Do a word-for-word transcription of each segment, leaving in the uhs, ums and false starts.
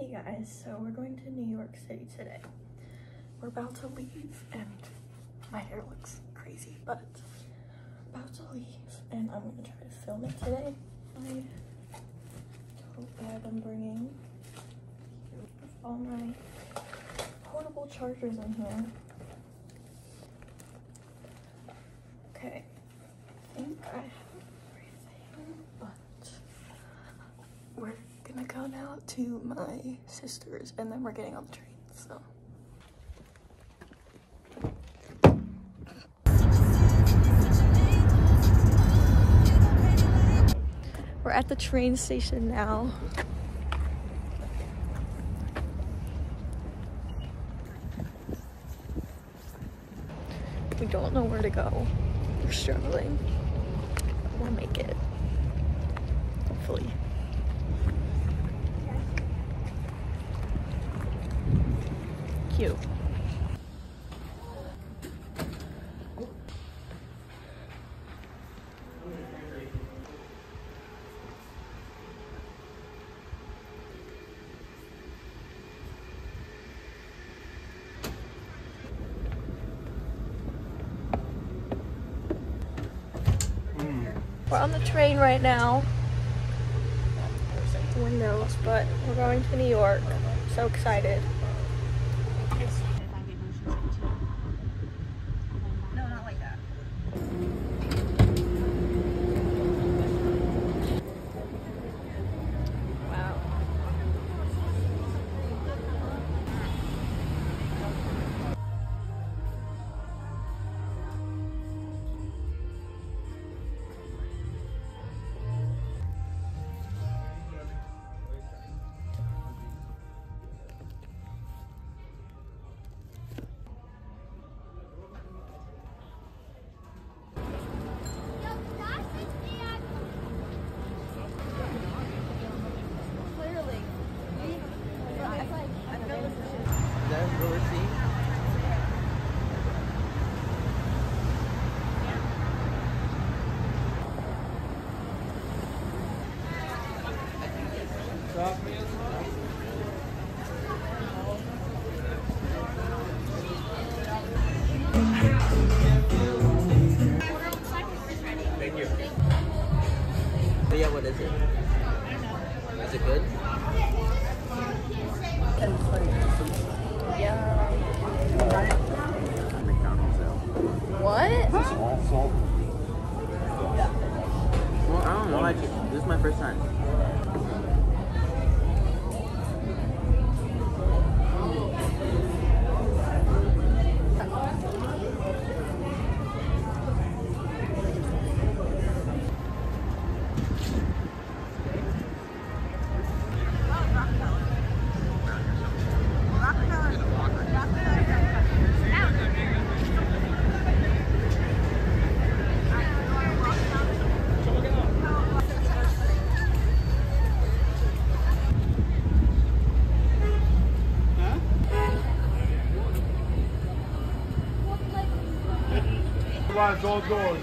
Hey guys, so we're going to New York City today. We're about to leave and my hair looks crazy, but we're about to leave and I'm gonna try to film it today. My tote bag I'm bringing with all my portable chargers in here. Okay, I think I have everything, but we're gonna go now to my sister's and then we're getting on the train, so. We're at the train station now. We don't know where to go. We're struggling. We'll make it. Hopefully. Cute. We're on the train right now, windows, but we're going to New York. So excited. No, not like that. Wow. Go, go.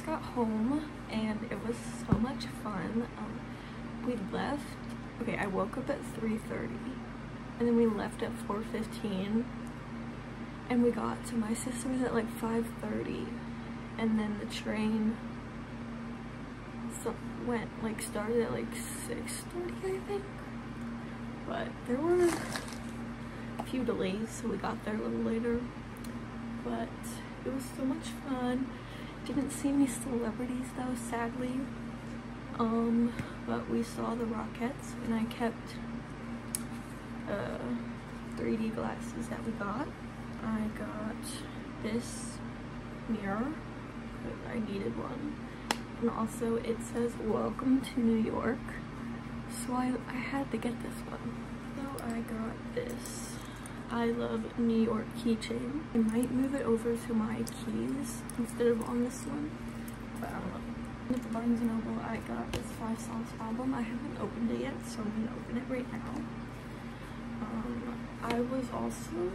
just got home and it was so much fun. Um, we left, okay, I woke up at three thirty and then we left at four fifteen and we got to my sister's at like five thirty and then the train so went, like started at like six thirty I think, but there were a few delays so we got there a little later, but it was so much fun. Didn't see any celebrities though, sadly, um, but we saw the Rockettes and I kept uh, three D glasses that we got. I got this mirror, I needed one, and also it says welcome to New York, so I, I had to get this one. So I got this I love New York keychain. I might move it over to my keys instead of on this one, but I don't know. At the Barnes and Noble, I got this Five Songs album. I haven't opened it yet, so I'm gonna open it right now. Um, I was also,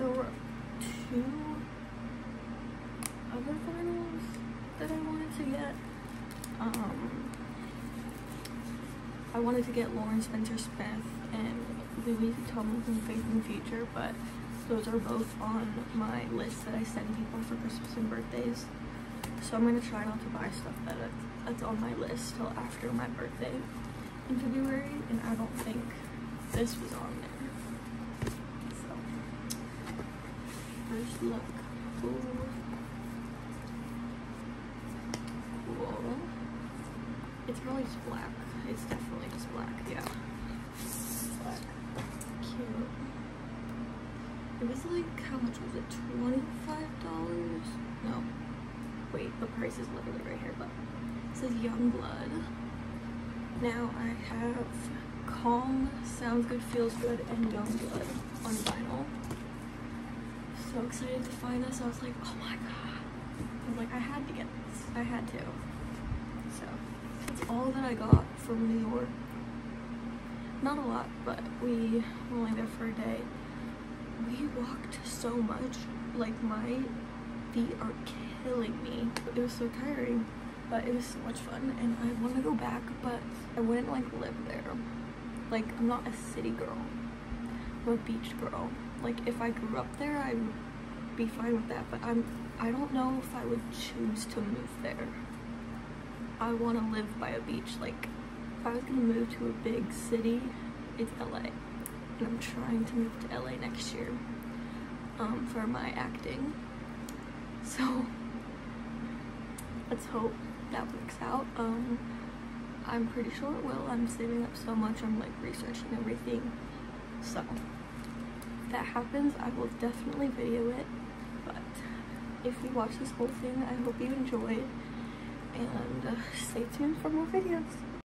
there were two other vinyls that I wanted to get. Um, I wanted to get Lauren Spencer Smith and Louis Tomlin's and Faith in the Future, but those are both on my list that I send people for Christmas and birthdays. So I'm gonna try not to buy stuff that that's on my list till after my birthday in February, and I don't think this was on there. So first look. Cool. Cool. It's really just black. It's definitely just black, yeah. It was like, how much was it, twenty-five dollars? No, wait, the price is literally right here, but it says Young Blood. Now I have Calm, Sounds Good, Feels Good, and Young Blood on vinyl. So excited to find this, I was like, oh my god. I was like, I had to get this, I had to. So, that's all that I got from New York. Not a lot, but we were only there for a day. We walked so much, like my feet are killing me. It was so tiring, but it was so much fun and I want to go back, but I wouldn't like live there. Like, I'm not a city girl, I'm a beach girl. Like, if I grew up there, I'd be fine with that, but I'm, I don't know if I would choose to move there. I want to live by a beach. Like, if I was going to move to a big city, it's L A. And I'm trying to move to L A next year um, for my acting. So let's hope that works out. Um, I'm pretty sure it will. I'm saving up so much. I'm like researching everything. So if that happens, I will definitely video it. But if you watch this whole thing, I hope you enjoyed. And uh, stay tuned for more videos.